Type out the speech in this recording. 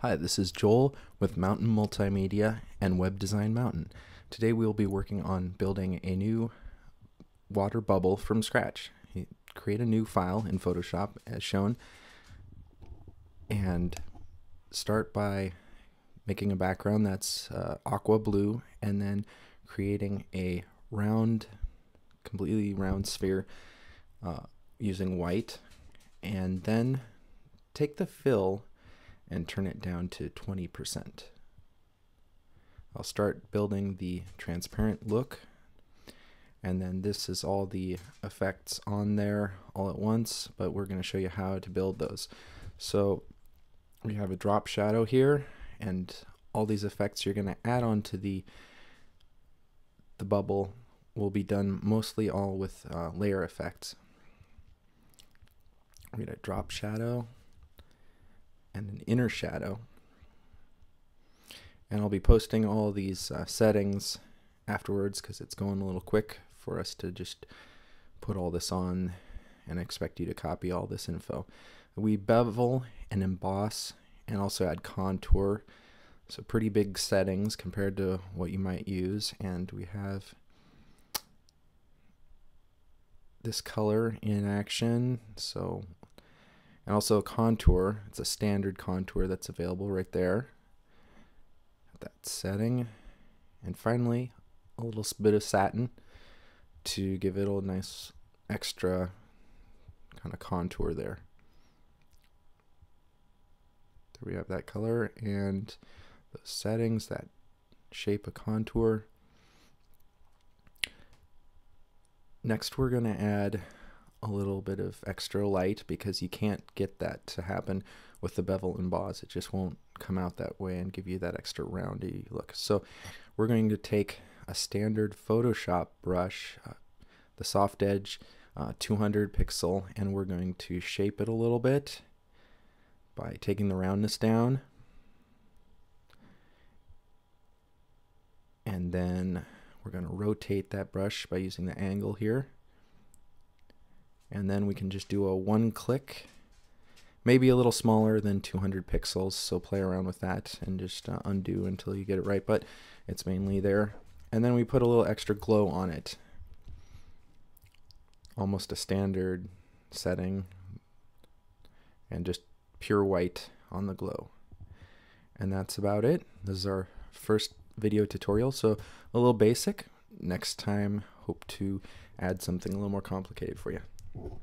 Hi, this is Joel with Mountain Multimedia and Web Design Mountain. Today we will be working on building a new water bubble from scratch. You create a new file in Photoshop as shown and start by making a background that's aqua blue and then creating a round, completely round sphere using white, and then take the fill and turn it down to 20%. I'll start building the transparent look, and then this is all the effects on there all at once, but we're going to show you how to build those. So we have a drop shadow here, and all these effects you're going to add on to the bubble will be done mostly all with layer effects. We're going to drop shadow and an inner shadow, and I'll be posting all these settings afterwards because it's going a little quick for us to just put all this on and expect you to copy all this info. We bevel and emboss and also add contour, so pretty big settings compared to what you might use. And we have this color in action, so and also contour. It's a standard contour that's available right there at that setting. And finally, a little bit of satin to give it a nice extra kind of contour there. There we have that color and those settings that shape a contour. Next, we're going to add a little bit of extra light because you can't get that to happen with the bevel emboss. It just won't come out that way and give you that extra roundy look. So we're going to take a standard Photoshop brush, the soft edge 200 pixel, and we're going to shape it a little bit by taking the roundness down, and then we're going to rotate that brush by using the angle here. And then we can just do a one click, maybe a little smaller than 200 pixels, so play around with that and just undo until you get it right, but it's mainly there. And then we put a little extra glow on it, almost a standard setting, and just pure white on the glow. And that's about it. This is our first video tutorial, so a little basic. Next time, hope to add something a little more complicated for you.